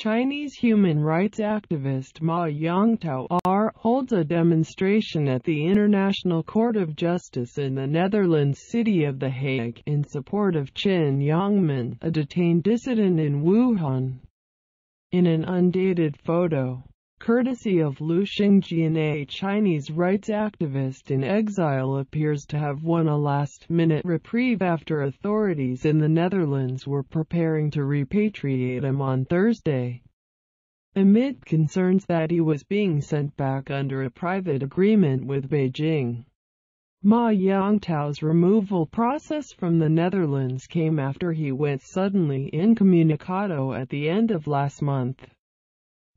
Chinese human rights activist Ma Yongtao holds a demonstration at the International Court of Justice in the Netherlands city of The Hague in support of Chen Yongmin, a detained dissident in Wuhan. In an undated photo, courtesy of Liu Xingjian, a Chinese rights activist in exile appears to have won a last-minute reprieve after authorities in the Netherlands were preparing to repatriate him on Thursday, amid concerns that he was being sent back under a private agreement with Beijing. Ma Yongtao's removal process from the Netherlands came after he went suddenly incommunicado at the end of last month,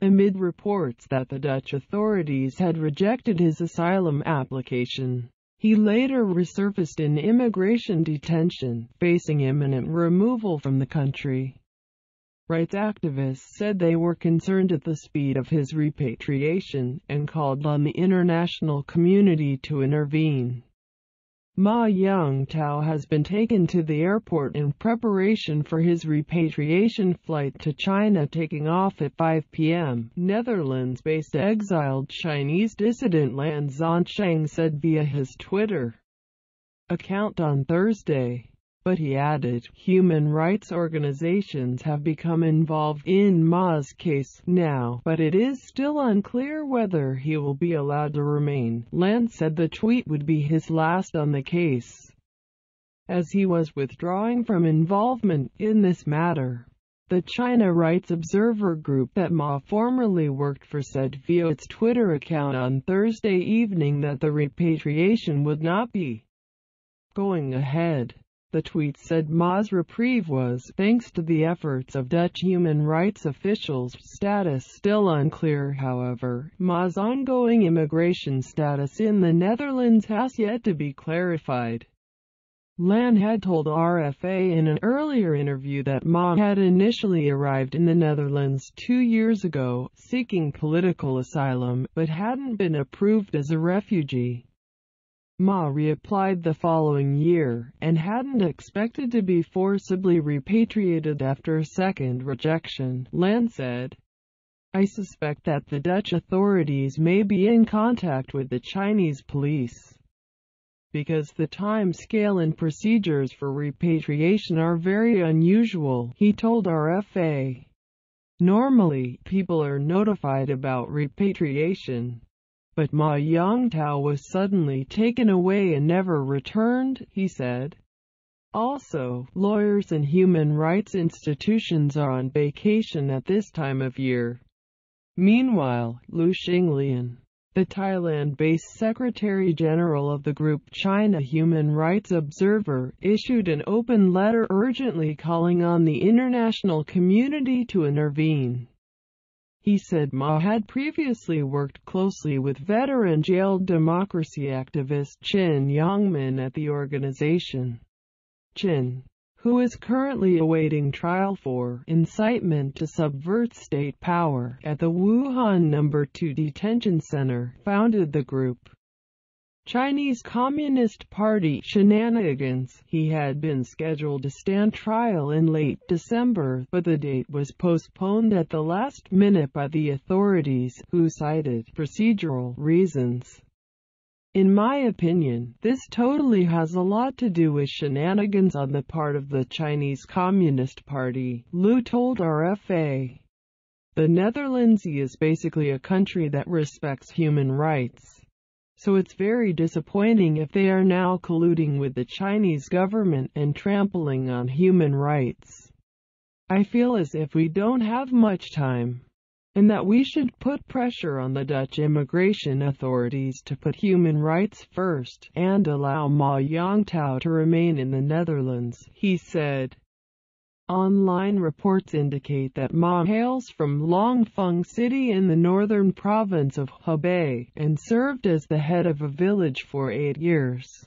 amid reports that the Dutch authorities had rejected his asylum application. He later resurfaced in immigration detention, facing imminent removal from the country. Rights activists said they were concerned at the speed of his repatriation and called on the international community to intervene. Ma Yongtao has been taken to the airport in preparation for his repatriation flight to China taking off at 5 p.m., Netherlands-based exiled Chinese dissident Lan Zhansheng said via his Twitter account on Thursday. But he added, human rights organizations have become involved in Ma's case now, but it is still unclear whether he will be allowed to remain. Lan said the tweet would be his last on the case, as he was withdrawing from involvement in this matter. The China Rights Observer Group that Ma formerly worked for said via its Twitter account on Thursday evening that the repatriation would not be going ahead. The tweet said Ma's reprieve was, thanks to the efforts of Dutch human rights officials. Status still unclear, however. Ma's ongoing immigration status in the Netherlands has yet to be clarified. Lan had told RFA in an earlier interview that Ma had initially arrived in the Netherlands 2 years ago, seeking political asylum, but hadn't been approved as a refugee. Ma reapplied the following year, and hadn't expected to be forcibly repatriated after a second rejection, Lan said. I suspect that the Dutch authorities may be in contact with the Chinese police, because the time scale and procedures for repatriation are very unusual, he told RFA. Normally, people are notified about repatriation. But Ma Yongtao was suddenly taken away and never returned, he said. Also, lawyers and human rights institutions are on vacation at this time of year. Meanwhile, Liu Xinglian, the Thailand-based Secretary General of the group China Human Rights Observer, issued an open letter urgently calling on the international community to intervene. He said Ma had previously worked closely with veteran jailed democracy activist Chen Yongmin at the organization. Chen, who is currently awaiting trial for incitement to subvert state power at the Wuhan No. 2 Detention Center, founded the group. Chinese Communist Party shenanigans. He had been scheduled to stand trial in late December, but the date was postponed at the last minute by the authorities, who cited procedural reasons. In my opinion, this totally has a lot to do with shenanigans on the part of the Chinese Communist Party, Liu told RFA. The Netherlands is basically a country that respects human rights. So it's very disappointing if they are now colluding with the Chinese government and trampling on human rights. I feel as if we don't have much time, and that we should put pressure on the Dutch immigration authorities to put human rights first and allow Ma Yongtao to remain in the Netherlands, he said. Online reports indicate that Ma hails from Longfeng City in the northern province of Hebei and served as the head of a village for 8 years,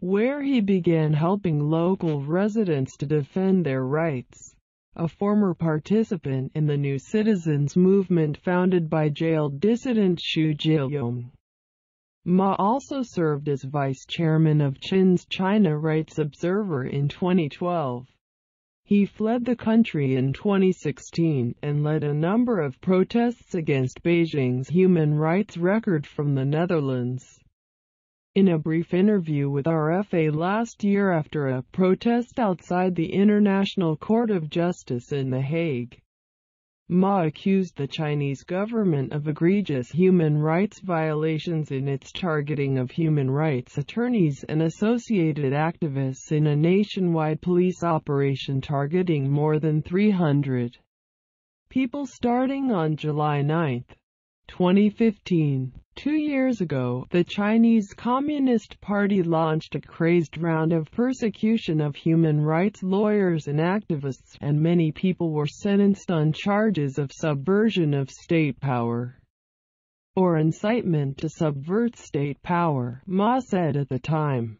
where he began helping local residents to defend their rights. A former participant in the New Citizens Movement founded by jailed dissident Xu Jiyong, Ma also served as vice chairman of Chin's China Rights Observer in 2012. He fled the country in 2016 and led a number of protests against Beijing's human rights record from the Netherlands. In a brief interview with RFA last year after a protest outside the International Court of Justice in The Hague, Ma accused the Chinese government of egregious human rights violations in its targeting of human rights attorneys and associated activists in a nationwide police operation targeting more than 300 people starting on July 9, 2015. 2 years ago, the Chinese Communist Party launched a crazed round of persecution of human rights lawyers and activists, and many people were sentenced on charges of subversion of state power or incitement to subvert state power, Ma said at the time.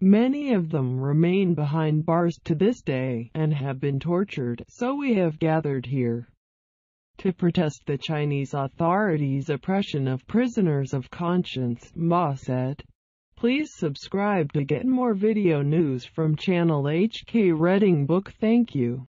Many of them remain behind bars to this day and have been tortured, so we have gathered here to protest the Chinese authorities' oppression of prisoners of conscience, Ma said. Please subscribe to get more video news from Channel HK Reading Book. Thank you.